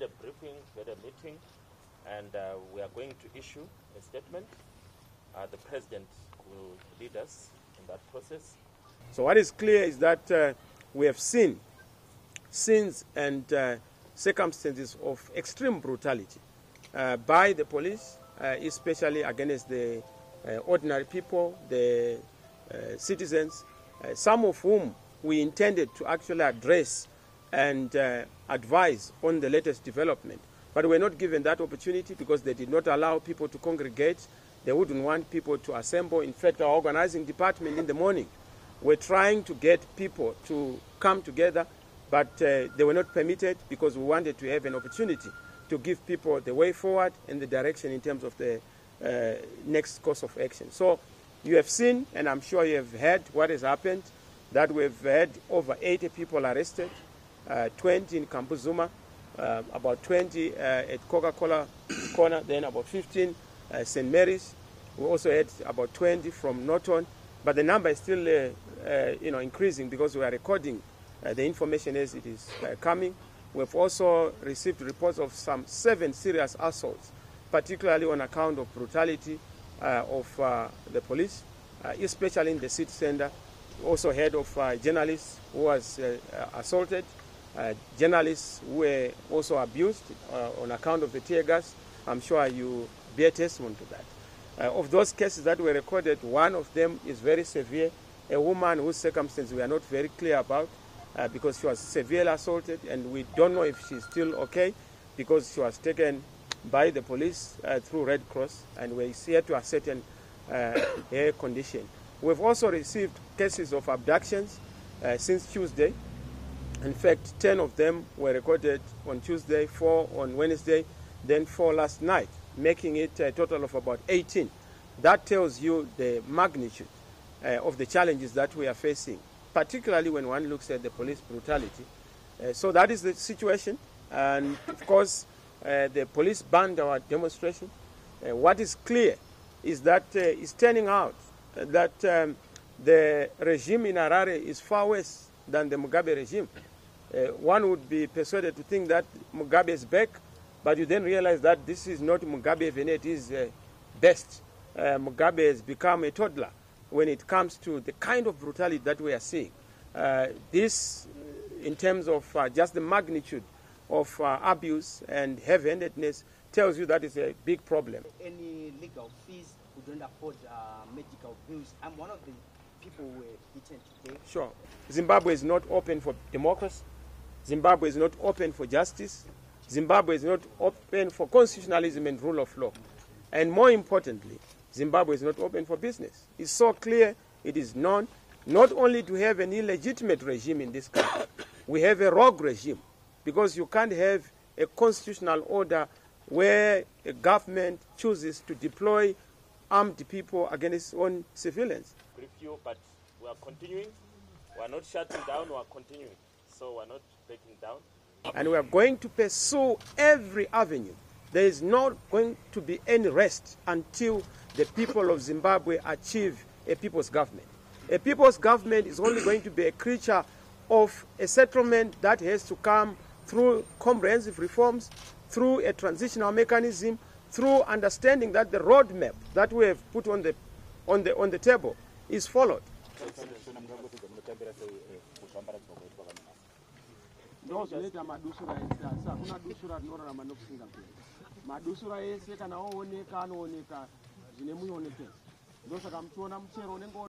had a briefing, we had a meeting, and we are going to issue a statement. The president will lead us in that process. So what is clear is that we have seen scenes and circumstances of extreme brutality by the police, especially against the ordinary people, the citizens, some of whom we intended to actually address and advise on the latest development. But we were not given that opportunity because they did not allow people to congregate. They wouldn't want people to assemble. In fact, our organizing department in the morning were trying to get people to come together, but they were not permitted because we wanted to have an opportunity to give people the way forward and the direction in terms of the next course of action. So you have seen, and I'm sure you have heard what has happened, that we've had over 80 people arrested, 20 in Kambuzuma, about 20 at Coca-Cola corner, then about 15 St. Mary's. We also had about 20 from Norton, but the number is still increasing because we are recording the information as it is coming. We've also received reports of some 7 serious assaults, particularly on account of brutality of the police, especially in the city center. Also heard of journalists who was assaulted, journalists who were also abused on account of the tear gas. I'm sure you bear testimony to that. Of those cases that were recorded, one of them is very severe, a woman whose circumstances we are not very clear about because she was severely assaulted, and we don't know if she's still okay because she was taken by the police through Red Cross, and we're here to ascertain her condition. We've also received cases of abductions since Tuesday. In fact, 10 of them were recorded on Tuesday, 4 on Wednesday, then 4 last night, making it a total of about 18. That tells you the magnitude of the challenges that we are facing, particularly when one looks at the police brutality. So that is the situation. And of course, the police banned our demonstration. What is clear is that it's turning out that the regime in Harare is far worse than the Mugabe regime. One would be persuaded to think that Mugabe is back, but you then realize that this is not Mugabe when it is best. Mugabe has become a toddler when it comes to the kind of brutality that we are seeing. This, in terms of just the magnitude of abuse and heavy-handedness, tells you that is a big problem. Any legal fees? We don't afford medical bills. I'm one of the people who were beaten today. Sure. Zimbabwe is not open for democracy. Zimbabwe is not open for justice. Zimbabwe is not open for constitutionalism and rule of law. And more importantly, Zimbabwe is not open for business. It's so clear, it is known. Not only do we have an illegitimate regime in this country, we have a rogue regime, because you can't have a constitutional order where a government chooses to deploy armed people against its own civilians. But we are continuing. We are not shutting down, we are continuing. So we are not breaking down. And we are going to pursue every avenue. There is not going to be any rest until the people of Zimbabwe achieve a people's government. A people's government is only going to be a creature of a settlement that has to come through comprehensive reforms, through a transitional mechanism, through understanding that the roadmap that we have put on the table is followed.